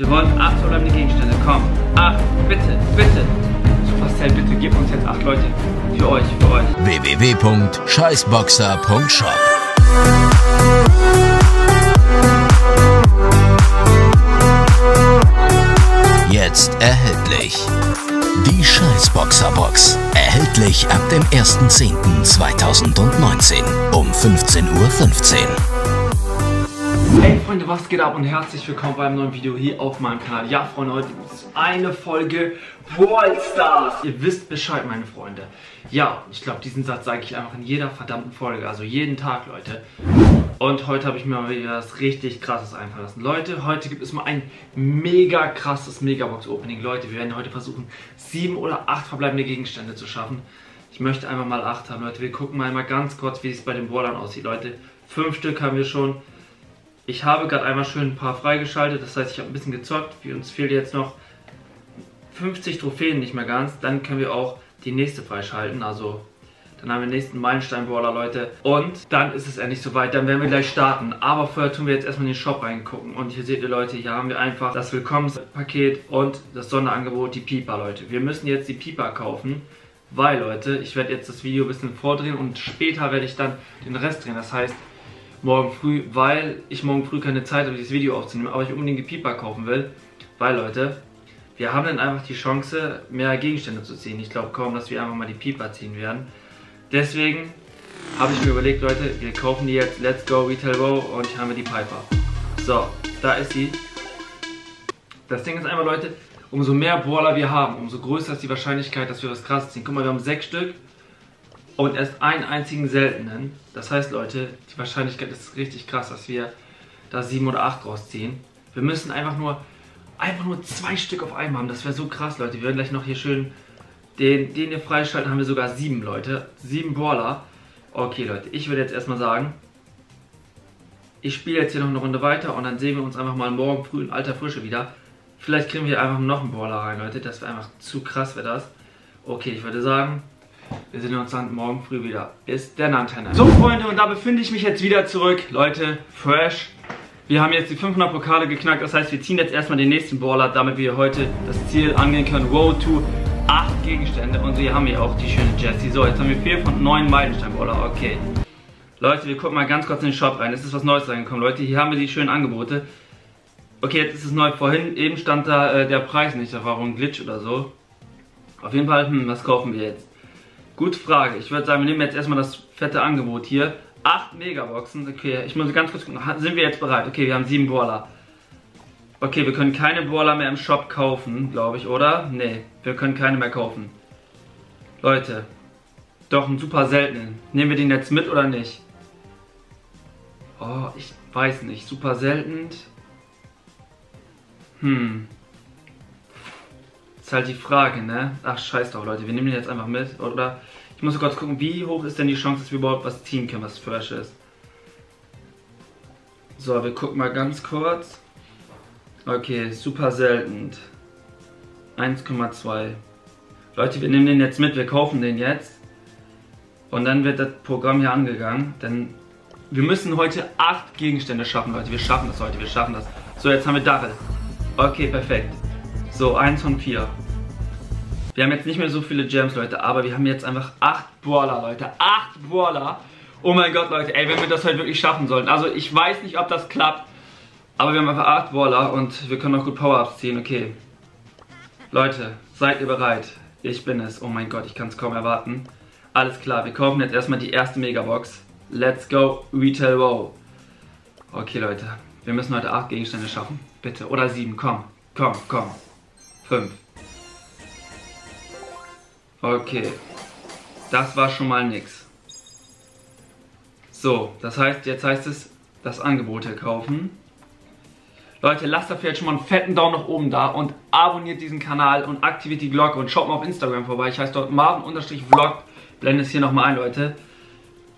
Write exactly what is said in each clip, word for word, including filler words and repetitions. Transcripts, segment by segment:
Wir wollen acht verbleibende Gegenstände. Komm, acht, bitte, bitte. Supercell, bitte gib uns jetzt acht Leute. Für euch, für euch. w w w punkt scheißboxer punkt shop Jetzt erhältlich. Die Scheißboxerbox. Erhältlich ab dem ersten zehnten zweitausendneunzehn um fünfzehn Uhr fünfzehn. Hey Freunde, was geht ab und herzlich willkommen bei einem neuen Video hier auf meinem Kanal. Ja Freunde, heute gibt es eine Folge Brawl Stars. Ihr wisst Bescheid, meine Freunde. Ja, ich glaube, diesen Satz sage ich einfach in jeder verdammten Folge, also jeden Tag, Leute. Und heute habe ich mir mal wieder was richtig krasses einfallen lassen. Leute, heute gibt es mal ein mega krasses Megabox-Opening. Leute, wir werden heute versuchen, sieben oder acht verbleibende Gegenstände zu schaffen. Ich möchte einfach mal acht haben, Leute. Wir gucken mal einmal ganz kurz, wie es bei den Brawlern aussieht, Leute. Fünf Stück haben wir schon. Ich habe gerade einmal schön ein paar freigeschaltet, das heißt, ich habe ein bisschen gezockt. Für uns fehlen jetzt noch fünfzig Trophäen, nicht mehr ganz. Dann können wir auch die nächste freischalten, also dann haben wir den nächsten Meilenstein-Brawler, Leute. Und dann ist es endlich soweit, dann werden wir gleich starten. Aber vorher tun wir jetzt erstmal in den Shop reingucken. Und hier seht ihr, Leute, hier haben wir einfach das Willkommenspaket und das Sonderangebot, die Piper, Leute. Wir müssen jetzt die Piper kaufen, weil, Leute, ich werde jetzt das Video ein bisschen vordrehen und später werde ich dann den Rest drehen. Das heißt, morgen früh, weil ich morgen früh keine Zeit habe, dieses Video aufzunehmen, aber ich unbedingt die Piper kaufen will, weil, Leute, wir haben dann einfach die Chance, mehr Gegenstände zu ziehen. Ich glaube kaum, dass wir einfach mal die Piper ziehen werden. Deswegen habe ich mir überlegt, Leute, wir kaufen die jetzt. Let's go, Retail Wow, und hier haben wir die Piper. So, da ist sie. Das Ding ist einfach, Leute, umso mehr Brawler wir haben, umso größer ist die Wahrscheinlichkeit, dass wir was krasses ziehen. Guck mal, wir haben sechs Stück. Und erst einen einzigen seltenen. Das heißt, Leute, die Wahrscheinlichkeit ist richtig krass, dass wir da sieben oder acht rausziehen. Wir müssen einfach nur, einfach nur zwei Stück auf einmal haben. Das wäre so krass, Leute. Wir werden gleich noch hier schön den, den hier freischalten. Haben wir sogar sieben, Leute. Sieben Brawler. Okay, Leute, ich würde jetzt erstmal sagen, ich spiele jetzt hier noch eine Runde weiter und dann sehen wir uns einfach mal morgen früh in alter Frische wieder. Vielleicht kriegen wir einfach noch einen Brawler rein, Leute. Das wäre einfach zu krass, wäre das. Okay, ich würde sagen, wir sehen uns dann morgen früh wieder. Ist der Nantenne. So, Freunde, und da befinde ich mich jetzt wieder zurück. Leute, fresh. Wir haben jetzt die fünfhundert Pokale geknackt. Das heißt, wir ziehen jetzt erstmal den nächsten Brawler, damit wir heute das Ziel angehen können. Road to acht Gegenstände. Und hier haben wir auch die schöne Jessie. So, jetzt haben wir vier von neun Meilenstein-Brawler. Okay. Leute, wir gucken mal ganz kurz in den Shop rein. Es ist was Neues reingekommen, Leute. Hier haben wir die schönen Angebote. Okay, jetzt ist es neu. Vorhin eben stand da äh, der Preis nicht. Da war auch ein Glitch oder so. Auf jeden Fall, hm, was kaufen wir jetzt? Gute Frage. Ich würde sagen, wir nehmen jetzt erstmal das fette Angebot hier. acht Megaboxen. Okay, ich muss ganz kurz gucken. Sind wir jetzt bereit? Okay, wir haben sieben Brawler. Okay, wir können keine Brawler mehr im Shop kaufen, glaube ich, oder? Nee, wir können keine mehr kaufen. Leute, doch einen super seltenen. Nehmen wir den jetzt mit oder nicht? Oh, ich weiß nicht. Super selten. Hm. Ist halt die Frage, ne? Ach, scheiß drauf, Leute. Wir nehmen den jetzt einfach mit, oder? Ich muss kurz gucken, wie hoch ist denn die Chance, dass wir überhaupt was ziehen können, was fresh ist. So, wir gucken mal ganz kurz. Okay, super selten. eins Komma zwei. Leute, wir nehmen den jetzt mit. Wir kaufen den jetzt. Und dann wird das Programm hier angegangen. Denn wir müssen heute acht Gegenstände schaffen, Leute. Wir schaffen das heute. Wir schaffen das. So, jetzt haben wir Darrell. Okay, perfekt. So, eins von vier. Wir haben jetzt nicht mehr so viele Gems, Leute, aber wir haben jetzt einfach acht Brawler, Leute. acht Brawler. Oh mein Gott, Leute, ey, wenn wir das heute wirklich schaffen sollten. Also, ich weiß nicht, ob das klappt, aber wir haben einfach acht Brawler und wir können auch gut Power-Ups ziehen, okay. Leute, seid ihr bereit? Ich bin es. Oh mein Gott, ich kann es kaum erwarten. Alles klar, wir kaufen jetzt erstmal die erste Megabox. Let's go, Retail Wow. Okay, Leute, wir müssen heute acht Gegenstände schaffen. Bitte, oder sieben, komm, komm, komm. fünf. Okay, das war schon mal nix. So, das heißt, jetzt heißt es, das Angebot hier kaufen. Leute, lasst dafür jetzt schon mal einen fetten Daumen nach oben da und abonniert diesen Kanal und aktiviert die Glocke und schaut mal auf Instagram vorbei. Ich heiße dort Marvin-Vlog, blende es hier nochmal ein, Leute.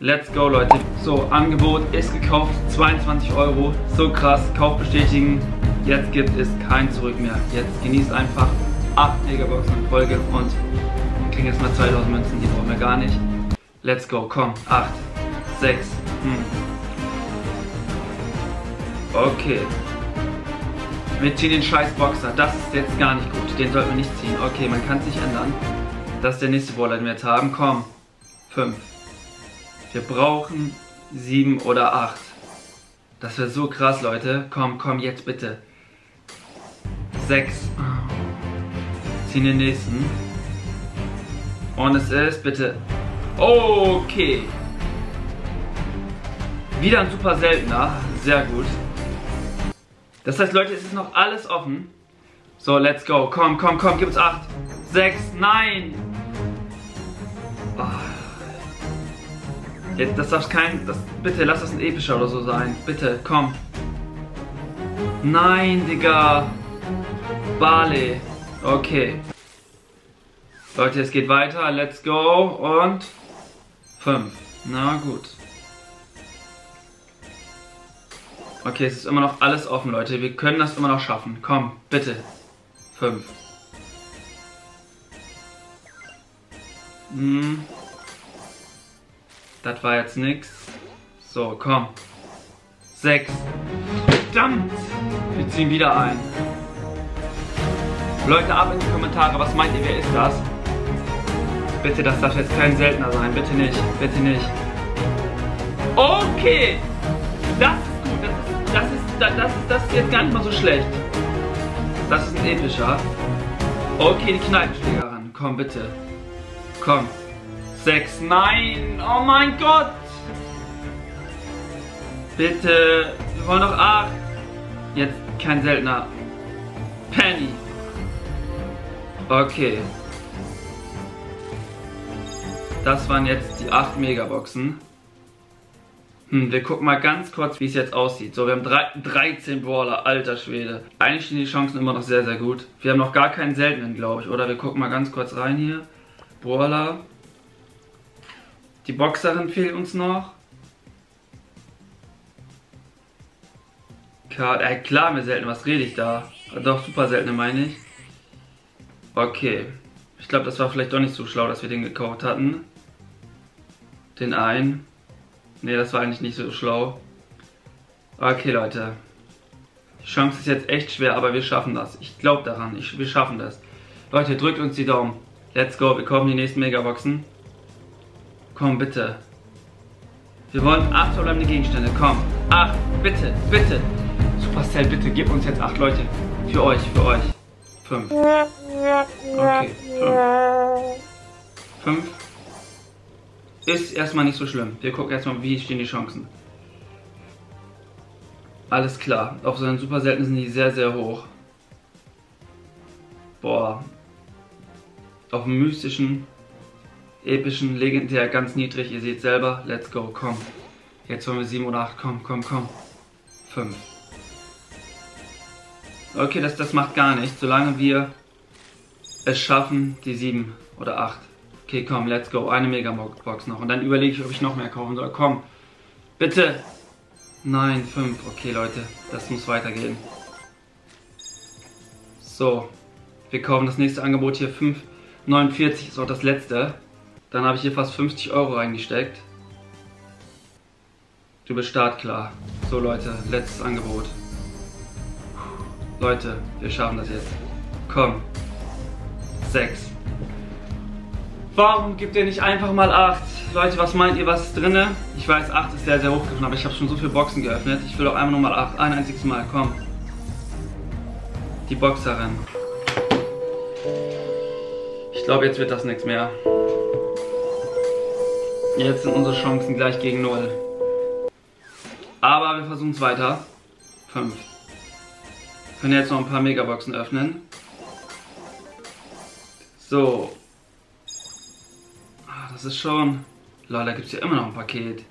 Let's go, Leute. So, Angebot ist gekauft, zweiundzwanzig Euro, so krass, Kauf bestätigen. Jetzt gibt es kein Zurück mehr. Jetzt genießt einfach acht Megaboxen in Folge und wir kriegen jetzt mal zweitausend Münzen, die brauchen wir gar nicht. Let's go, komm, acht, sechs, hm. Okay. Wir ziehen den scheiß Boxer. Das ist jetzt gar nicht gut. Den sollten wir nicht ziehen. Okay, man kann es nicht ändern. Das ist der nächste Brawler, den wir jetzt haben. Komm. fünf. Wir brauchen sieben oder acht. Das wäre so krass, Leute. Komm, komm, jetzt bitte. sechs. Ziehen den nächsten. Und es ist, bitte. Okay. Wieder ein super seltener. Sehr gut. Das heißt, Leute, es ist noch alles offen. So, let's go. Komm, komm, komm. Gib uns acht. sechs. Nein. Oh. Jetzt, das darf kein... Das, bitte, lass das ein epischer oder so sein. Bitte, komm. Nein, Digga. Barley. Okay. Leute, es geht weiter. Let's go. Und... fünf. Na gut. Okay, es ist immer noch alles offen, Leute. Wir können das immer noch schaffen. Komm, bitte. fünf. Hm. Das war jetzt nix. So, komm. sechs. Verdammt! Wir ziehen wieder ein. Leute, ab in die Kommentare. Was meint ihr, wer ist das? Bitte, das darf jetzt kein Seltener sein. Bitte nicht. Bitte nicht. Okay! Das ist gut. Das ist Das ist, das, das, das ist jetzt gar nicht mal so schlecht. Das ist ein epischer. Okay, die Kneipenschläger ran. Komm, bitte. Komm. sechs. Nein. Oh mein Gott. Bitte. Wir wollen noch acht. Jetzt kein Seltener. Penny. Okay. Das waren jetzt die acht Megaboxen. Hm, wir gucken mal ganz kurz, wie es jetzt aussieht. So, wir haben dreizehn Brawler, alter Schwede. Eigentlich stehen die Chancen immer noch sehr, sehr gut. Wir haben noch gar keinen seltenen, glaube ich, oder? Wir gucken mal ganz kurz rein hier. Brawler. Die Boxerin fehlt uns noch. Klar, äh, klar, mir selten, was rede ich da? Doch, super seltene meine ich. Okay. Ich glaube, das war vielleicht doch nicht so schlau, dass wir den gekauft hatten. Den einen. Ne, das war eigentlich nicht so schlau. Okay, Leute. Die Chance ist jetzt echt schwer, aber wir schaffen das. Ich glaube daran. Ich, wir schaffen das. Leute, drückt uns die Daumen. Let's go. Wir kaufen die nächsten Megaboxen. Komm, bitte. Wir wollen acht verbleibende Gegenstände. Komm. acht. Bitte, bitte. Supercell, bitte. Gib uns jetzt acht, Leute. Für euch, für euch. fünf. Okay, fünf. fünf. Ist erstmal nicht so schlimm. Wir gucken erstmal, wie stehen die Chancen. Alles klar. Auf so einen super seltenen sind die sehr, sehr hoch. Boah. Auf einen mystischen, epischen, legendär, ganz niedrig. Ihr seht selber. Let's go. Komm. Jetzt wollen wir sieben oder acht. Komm, komm, komm. fünf. Okay, das, das macht gar nichts. Solange wir es schaffen, die sieben oder acht. Okay, komm, let's go. Eine Megabox noch. Und dann überlege ich, ob ich noch mehr kaufen soll. Komm, bitte. Nein, fünf. Okay, Leute, das muss weitergehen. So, wir kaufen das nächste Angebot hier. fünf neunundvierzig ist auch das letzte. Dann habe ich hier fast fünfzig Euro reingesteckt. Du bist startklar. So, Leute, letztes Angebot. Puh. Leute, wir schaffen das jetzt. Komm. sechs. Warum gibt ihr nicht einfach mal acht? Leute, was meint ihr, was ist drin? Ich weiß, acht ist sehr, sehr hochgegriffen, aber ich habe schon so viele Boxen geöffnet. Ich will auch einmal nochmal acht, ein einziges Mal, komm. Die Boxerin. Ich glaube, jetzt wird das nichts mehr. Jetzt sind unsere Chancen gleich gegen null. Aber wir versuchen es weiter. fünf. Wir können jetzt noch ein paar Megaboxen öffnen. So. Das ist schon... Lol, da gibt es ja immer noch ein Paket.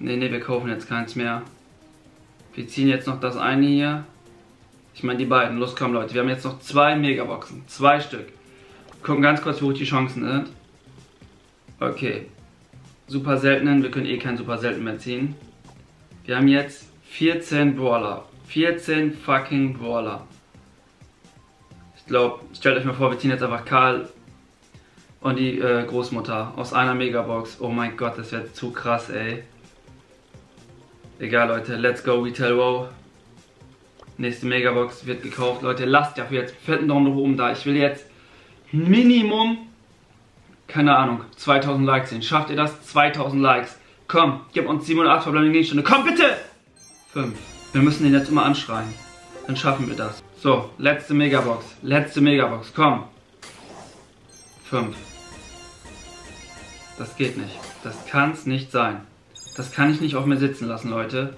Ne, ne, wir kaufen jetzt keins mehr. Wir ziehen jetzt noch das eine hier. Ich meine die beiden. Los, komm, Leute. Wir haben jetzt noch zwei Megaboxen. Zwei Stück. Gucken ganz kurz, wo die Chancen sind. Okay. Super seltenen. Wir können eh keinen super selten mehr ziehen. Wir haben jetzt vierzehn Brawler. vierzehn fucking Brawler. Ich glaube, stellt euch mal vor, wir ziehen jetzt einfach Karl... Und die äh, Großmutter aus einer Megabox. Oh mein Gott, das wäre zu krass, ey. Egal, Leute. Let's go, Retail Wow. Nächste Megabox wird gekauft. Leute, lasst dafür jetzt fetten Daumen nach oben da. Ich will jetzt Minimum, keine Ahnung, zweitausend Likes sehen. Schafft ihr das? zweitausend Likes. Komm, gib uns sieben und acht verbleibende Gegenstunde. Komm bitte! fünf. Wir müssen den jetzt immer anschreien. Dann schaffen wir das. So, letzte Megabox. Letzte Megabox. Komm. fünf. Das geht nicht. Das kann's nicht sein. Das kann ich nicht auf mir sitzen lassen, Leute.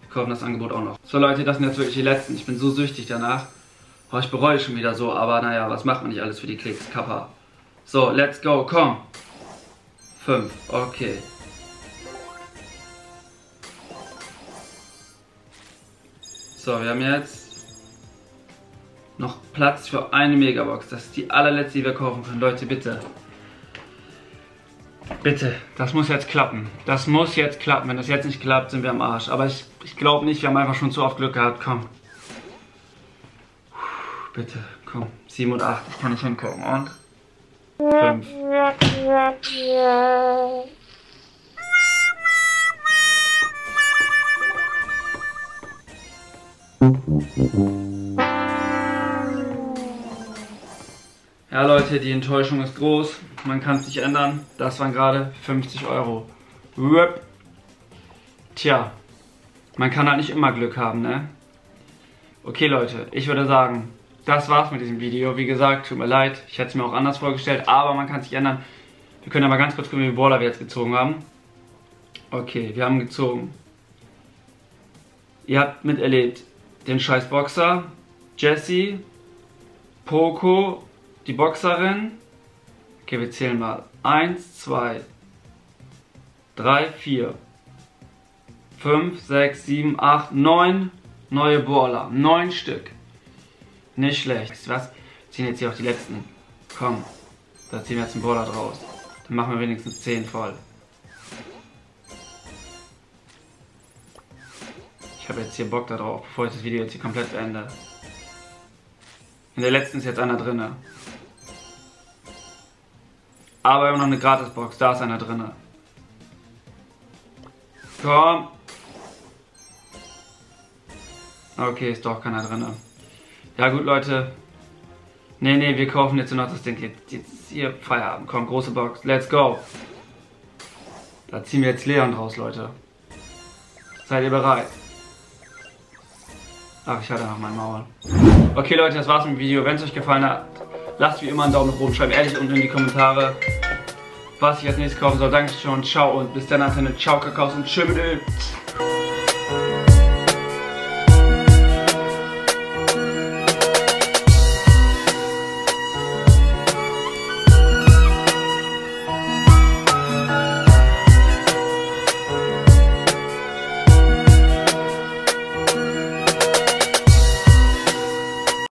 Wir kaufen das Angebot auch noch. So, Leute, das sind jetzt wirklich die letzten. Ich bin so süchtig danach. Oh, ich bereue schon wieder so, aber naja, was macht man nicht alles für die Klicks? Kappa. So, let's go, komm. fünf, okay. So, wir haben jetzt noch Platz für eine Megabox. Das ist die allerletzte, die wir kaufen können. Leute, bitte. Bitte, das muss jetzt klappen. Das muss jetzt klappen. Wenn das jetzt nicht klappt, sind wir am Arsch. Aber ich, ich glaube nicht, wir haben einfach schon zu oft Glück gehabt. Komm. Bitte, komm. sieben und acht, ich kann nicht hingucken. Und? fünf. Ja, Leute, die Enttäuschung ist groß. Man kann es nicht ändern. Das waren gerade fünfzig Euro. Rip. Tja, man kann halt nicht immer Glück haben, ne? Okay, Leute, ich würde sagen, das war's mit diesem Video. Wie gesagt, tut mir leid, ich hätte es mir auch anders vorgestellt, aber man kann es nicht ändern. Wir können aber ganz kurz gucken, wie viele Baller wir jetzt gezogen haben. Okay, wir haben gezogen. Ihr habt miterlebt den scheiß Boxer, Jesse, Poco, die Boxerin. Okay, wir zählen mal. eins, zwei, drei, vier, fünf, sechs, sieben, acht, neun neue Baller. neun Stück. Nicht schlecht. Was? Wir ziehen jetzt hier auch die letzten. Komm, da ziehen wir jetzt einen Baller draus. Dann machen wir wenigstens zehn voll. Ich habe jetzt hier Bock darauf, bevor ich das Video jetzt hier komplett beende. In der letzten ist jetzt einer drin. Aber wir haben noch eine Gratisbox. Da ist einer drin. Komm. Okay, ist doch keiner drin. Ja gut, Leute. Nee, nee, wir kaufen jetzt nur noch das Ding. Jetzt, jetzt hier Feierabend. Komm, große Box. Let's go. Da ziehen wir jetzt Leon raus, Leute. Seid ihr bereit? Ach, ich hatte noch mein Maul. Okay, Leute, das war's mit dem Video. Wenn es euch gefallen hat, lasst wie immer einen Daumen nach oben. Schreibt ehrlich unten in die Kommentare, was ich als nächstes kaufen soll. Dankeschön, ciao und bis dann. Ciao, Kakaos und tschö mit Öl.